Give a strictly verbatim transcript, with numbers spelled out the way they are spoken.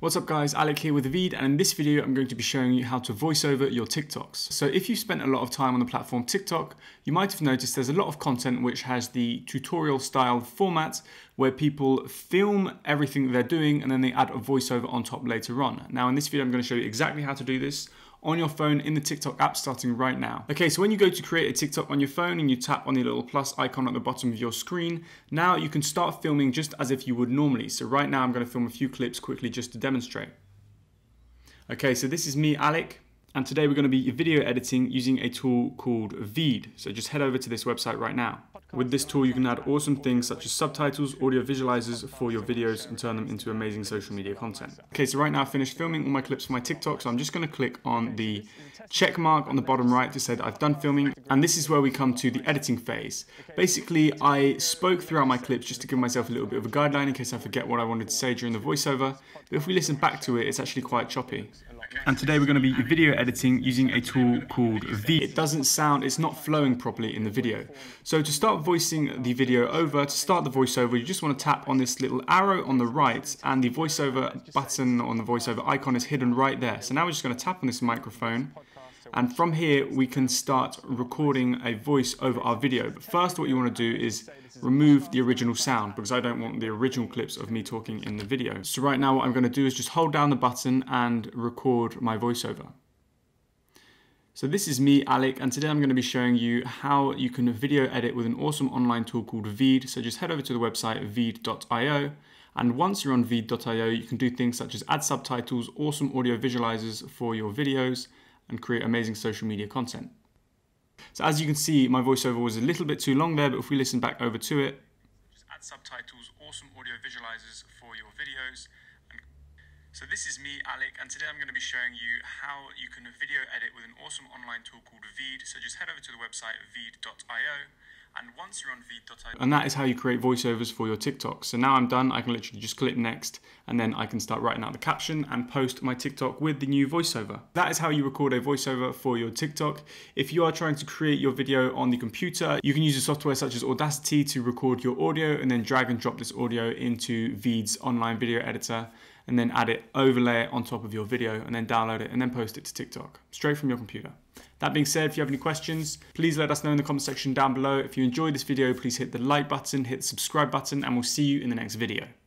What's up guys, Alec here with VEED, and in this video I'm going to be showing you how to voice over your TikToks. So if you've spent a lot of time on the platform TikTok, you might have noticed there's a lot of content which has the tutorial style format where people film everything they're doing and then they add a voiceover on top later on. Now in this video I'm going to show you exactly how to do this on your phone in the TikTok app starting right now. Okay, so when you go to create a TikTok on your phone and you tap on the little plus icon at the bottom of your screen, now you can start filming just as if you would normally. So right now I'm going to film a few clips quickly just to demonstrate. Okay, so this is me, Alec, and today we're going to be video editing using a tool called VEED. So just head over to this website right now. With this tool you can add awesome things such as subtitles, audio visualizers for your videos and turn them into amazing social media content. Okay, so right now I've finished filming all my clips for my TikTok, so I'm just going to click on the check mark on the bottom right to say that I've done filming, and this is where we come to the editing phase. Basically I spoke throughout my clips just to give myself a little bit of a guideline in case I forget what I wanted to say during the voiceover, but if we listen back to it it's actually quite choppy. And today we're going to be video editing using a tool called VEED. It doesn't sound, it's not flowing properly in the video. So to start voicing the video over, to start the voiceover, you just want to tap on this little arrow on the right, and the voiceover button on the voiceover icon is hidden right there. So now we're just going to tap on this microphone, and from here we can start recording a voice over our video. But first what you want to do is remove the original sound, because I don't want the original clips of me talking in the video. So right now what I'm going to do is just hold down the button and record my voiceover. So this is me, Alec, and today I'm going to be showing you how you can video edit with an awesome online tool called VEED. So just head over to the website veed dot i o, and once you're on veed dot i o you can do things such as add subtitles, awesome audio visualizers for your videos, and create amazing social media content. So as you can see, my voiceover was a little bit too long there, but if we listen back over to it. Just add subtitles, awesome audio visualizers for your videos. And so this is me, Alec, and today I'm going to be showing you how you can video edit with an awesome online tool called VEED. So just head over to the website veed dot i o, and once you're on veed dot i o. And that is how you create voiceovers for your TikTok. So now I'm done, I can literally just click next, and then I can start writing out the caption and post my TikTok with the new voiceover. That is how you record a voiceover for your TikTok. If you are trying to create your video on the computer, you can use a software such as Audacity to record your audio and then drag and drop this audio into VEED's online video editor, and then add it, overlay it on top of your video, and then download it and then post it to TikTok, straight from your computer. That being said, if you have any questions, please let us know in the comment section down below. If you enjoyed this video, please hit the like button, hit the subscribe button, and we'll see you in the next video.